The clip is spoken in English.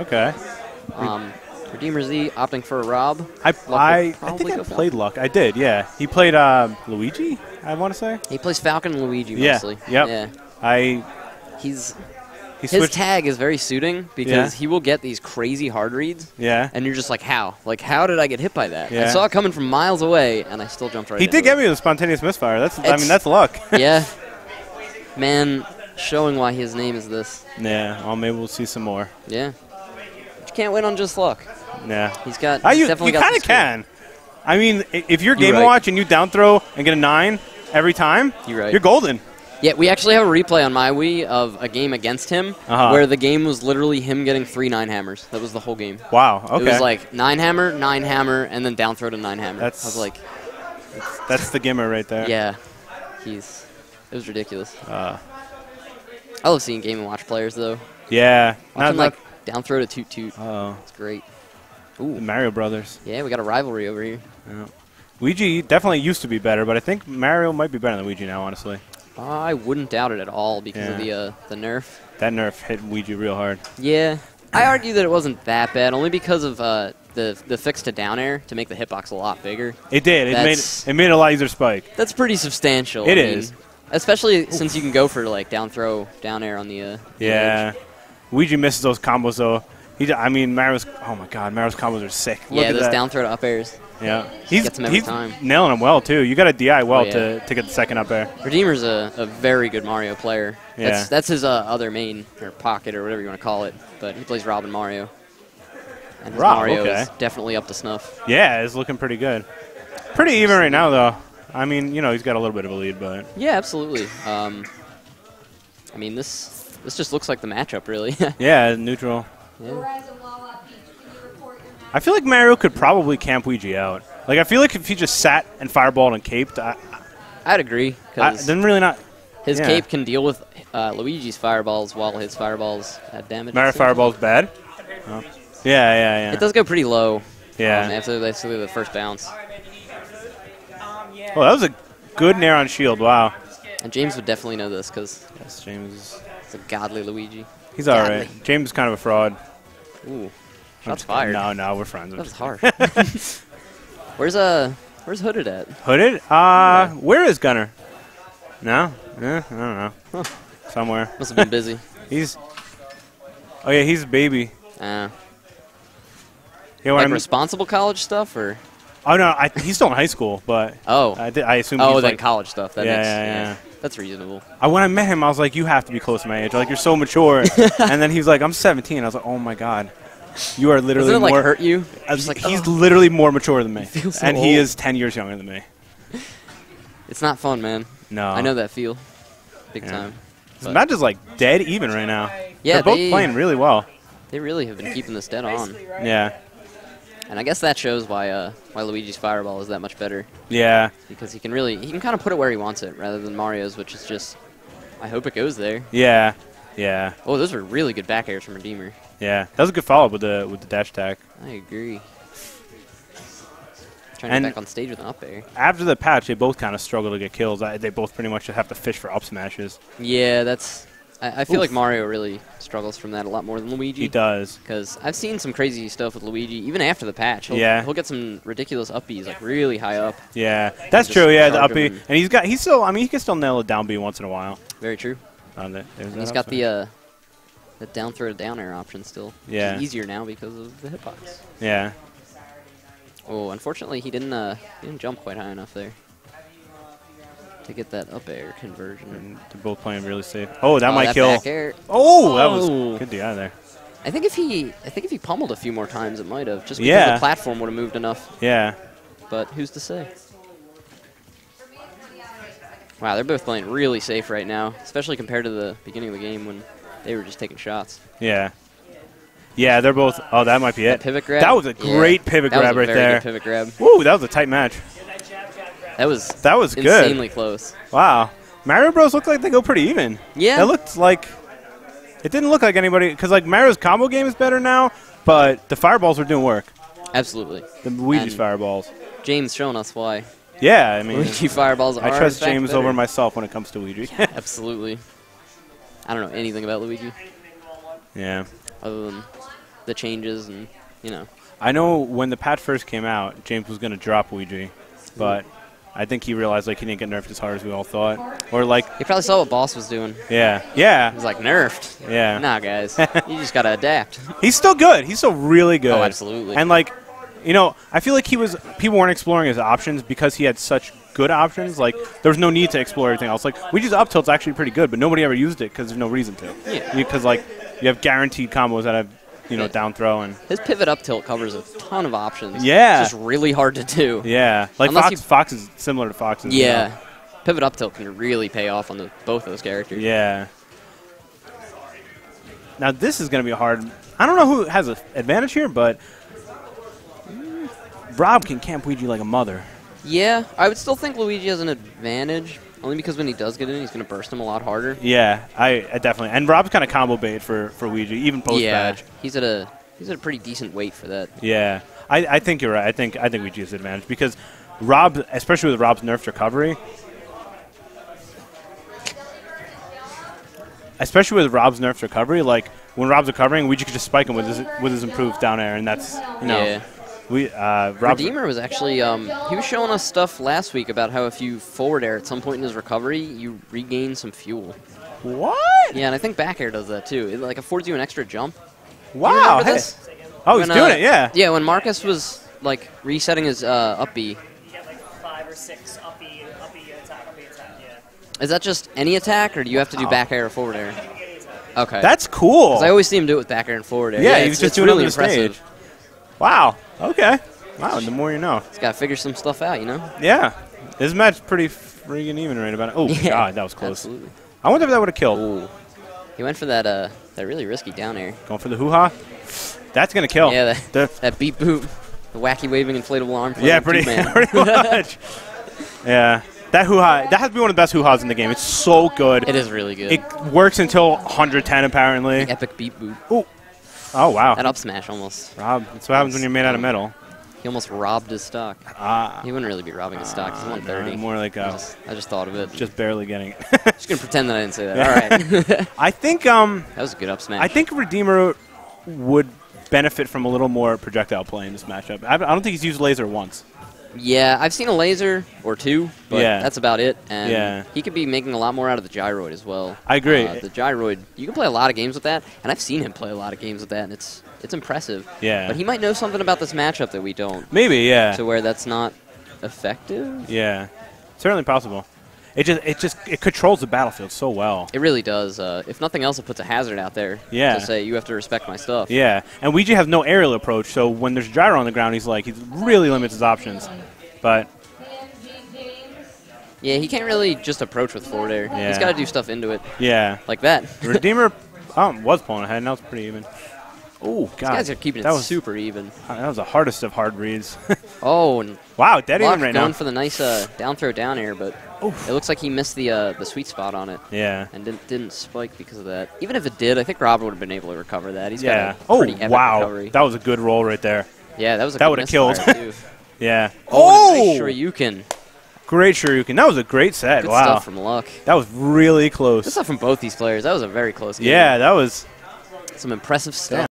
Okay. Redeemer Z opting for a rob. I think I played Luck. I did, yeah. He played Luigi, I want to say. He plays Falcon and Luigi mostly. Yeah. Yep. Yeah. His tag is very suiting because he will get these crazy hard reads. Yeah. And you're just like, how? Like, how did I get hit by that? Yeah. I saw it coming from miles away, and I still jumped right in. He did get me with a spontaneous misfire. I mean, that's Luck. Yeah. Man, showing why his name is this. Yeah. Well, maybe we'll see some more. Yeah. But you can't win on just Luck. Yeah. He's got. You kind of can. I mean, if you're Game & Watch and you down throw and get a 9 every time, you're golden. Yeah, we actually have a replay on my Wii of a game against him where the game was literally him getting 3 9 hammers. That was the whole game. Wow, okay. It was like 9 hammer, 9 hammer, and then down throw to 9 hammer. I was like... That's the gimmer right there. Yeah. It was ridiculous. I love seeing Game & Watch players, though. Yeah. Watching, like, down throw to toot toot. Oh. It's great. Ooh. The Mario Brothers. Yeah, we got a rivalry over here. Yeah. Luigi definitely used to be better, but I think Mario might be better than Luigi now, honestly. I wouldn't doubt it at all because of the nerf. That nerf hit Luigi real hard. Yeah. I argue that it wasn't that bad, only because of the fix to down air to make the hitbox a lot bigger. It did. It made a lot easier spike. That's pretty substantial. I mean, especially since you can go for, like, down throw, down air on the edge. Luigi misses those combos, though. Mario's... Oh, my God. Mario's combos are sick. Look at those down throw to up airs. Yeah, he's nailing them well, too. You got to DI well to get the second up air. Redeemer's a very good Mario player. Yeah. That's his other main, or pocket, or whatever you want to call it. But he plays Robin Mario. And his Mario is definitely up to snuff. Yeah, it's looking pretty good. Pretty even right now, though. I mean, you know, he's got a little bit of a lead, but... Yeah, absolutely. I mean, this just looks like the matchup, really. Yeah, neutral. Yeah. I feel like Mario could probably camp Luigi out. Like, I feel like if he just sat and fireballed and caped, I'd agree. Then really not. His cape can deal with Luigi's fireballs while his fireballs have damage. Mario fireball's bad. Oh. Yeah. It does go pretty low. Yeah. After basically the first bounce. Well, that was a good nair on shield. Wow. And James would definitely know this because James is a godly Luigi. He's all right. James is kind of a fraud. Ooh. Shots fired. No, we're friends. That was hard. Where's Hooded at? Hooded? Where is Gunner? No? I don't know. Huh. Somewhere. Must have been busy. Oh yeah, he's a baby. You know what I mean? Responsible college stuff or? Oh no, he's still in high school, but. Oh. I assume. Oh, that like, college stuff. That makes sense. That's reasonable. When I met him, I was like, "You have to be close to my age. Like you're so mature." And then he was like, "I'm 17." I was like, "Oh my god." You are literally more... Doesn't it, like, hurt you? He's literally more mature than me. And he is 10 years younger than me. It's not fun, man. No. I know that feel. Big time. The match is, like, dead even right now. Yeah, they're both playing really well. They really have been keeping this dead on. Yeah. And I guess that shows why Luigi's fireball is that much better. Yeah. Because he can kind of put it where he wants it rather than Mario's, which is just... I hope it goes there. Yeah. Yeah. Oh, those were really good back airs from Redeemer. Yeah, that was a good follow-up with the dash attack. I agree. Trying to get back on stage with an up air. After the patch, they both kind of struggle to get kills. They both pretty much have to fish for up smashes. Yeah, that's... I feel like Mario really struggles from that a lot more than Luigi. He does. Because I've seen some crazy stuff with Luigi, even after the patch. He'll get some ridiculous upbees, like really high up. Yeah, that's true, the uppie. And he can still nail a down B once in a while. Very true. He's got the down throw to down air option still. Yeah. Which is easier now because of the hitbox. Yeah. Oh, unfortunately he didn't jump quite high enough there to get that up air conversion. And they're both playing really safe. Oh, that might kill. Back air. Oh, that was good DI there. I think if he pummeled a few more times, it might have just because the platform would have moved enough. Yeah. But who's to say? Wow, they're both playing really safe right now, especially compared to the beginning of the game when they were just taking shots. Yeah. Yeah, they're both... Oh, that might be it. That pivot grab? That was a great pivot grab right there. That was a very good pivot grab. Woo, that was a tight match. That was good. Insanely close. Wow. Mario Bros looked like they go pretty even. Yeah. It looked like... It didn't look like anybody... Because, like, Mario's combo game is better now, but the fireballs were doing work. Absolutely. The Luigi's fireballs. James showing us why. Yeah, I mean, Luigi fireballs are, I trust James better over myself when it comes to Luigi. Yeah, absolutely. I don't know anything about Luigi. Yeah. Other than the changes and, you know. I know when the patch first came out, James was going to drop Luigi, but I think he realized like he didn't get nerfed as hard as we all thought, or like he probably saw what Boss was doing. Yeah, yeah. He was like nerfed. Yeah. Nah, guys, you just gotta adapt. He's still good. He's still really good. Oh, absolutely. And like, you know, I feel like he was people weren't exploring his options because he had such good options. Like there was no need to explore everything else. Like Luigi's up tilt's actually pretty good, but nobody ever used it because there's no reason to. Yeah. Because like you have guaranteed combos that have. You know, down throw and his pivot up tilt covers a ton of options. Yeah, it's just really hard to do. Yeah, like Fox is similar to Fox. Yeah, well. Pivot up tilt can really pay off on both of those characters. Yeah. Now this is going to be hard. I don't know who has an advantage here, but Rob can camp Luigi like a mother. Yeah, I would still think Luigi has an advantage. Only because when he does get in, he's going to burst him a lot harder. Yeah, I definitely. And Rob's kind of combo bait for Luigi, even post-badge. Yeah, he's at a pretty decent weight for that. Yeah, I think you're right. I think Luigi has an advantage because Rob, especially with Rob's nerfed recovery, like when Rob's recovering, Luigi could just spike him with his improved down air, and that's you know. Yeah. Redeemer was actually, he was showing us stuff last week about how if you forward air at some point in his recovery, you regain some fuel. What? Yeah, and I think back air does that too. It like affords you an extra jump. Wow. Hey. Oh, he's doing it, yeah. Yeah, when Marcus was like resetting his up B. You get like 5 or 6 up B attack, yeah. Is that just any attack or do you have to do back air or forward air? Okay. That's cool. Because I always see him do it with back air and forward air. Yeah, he was just doing it really on the impressive. Stage. Wow. Okay. Wow, the more you know. He's got to figure some stuff out, you know? Yeah. This match's pretty freaking even right about it. Oh, yeah, God, that was close. Absolutely. I wonder if that would have killed. Ooh. He went for that that really risky down air. Going for the hoo-ha? That's going to kill. Yeah, that beep boop. The wacky waving inflatable arm. Yeah, pretty much. Yeah. That hoo-ha, that has to be one of the best hoo-has in the game. It's so good. It is really good. It works until 110, apparently. The epic beep boop. Ooh. Oh, wow. That up smash almost. Rob. That's what happens when you're made out of metal. He almost robbed his stock. He wouldn't really be robbing his stock. He's 130. No, more like a... I just thought of it. Just barely getting it. Just going to pretend that I didn't say that. Yeah. All right. I think... that was a good up smash. I think Redeemer would benefit from a little more projectile play in this matchup. I don't think he's used laser once. Yeah, I've seen a laser or two, but that's about it. And he could be making a lot more out of the gyroid as well. I agree. The gyroid, you can play a lot of games with that, and I've seen him play a lot of games with that, and it's impressive. Yeah. But he might know something about this matchup that we don't. Maybe, yeah. To where that's not effective. Yeah, certainly possible. It controls the battlefield so well. It really does. If nothing else, it puts a hazard out there. Yeah. To say, you have to respect my stuff. Yeah. And Ouija has no aerial approach, so when there's gyro on the ground, he really limits his options. But... yeah, he can't really just approach with forward air. Yeah. He's got to do stuff into it. Yeah. Like that. Redeemer was pulling ahead, and that was pretty even. Oh, God. These guys are keeping it super even. That was the hardest of hard reads. Oh, and wow, dead even right now. Going for the nice down throw down air, but oof. It looks like he missed the sweet spot on it. Yeah. And didn't spike because of that. Even if it did, I think Robin would have been able to recover that. He's got a pretty epic recovery. That was a good roll right there. Yeah, that was a good miss fire, too. That would have killed. Yeah. Oh! Great Shoryuken. That was a great set. Good stuff from Luck. That was really close. Good stuff from both these players. That was a very close game. Yeah, that was... some impressive stuff. Yeah.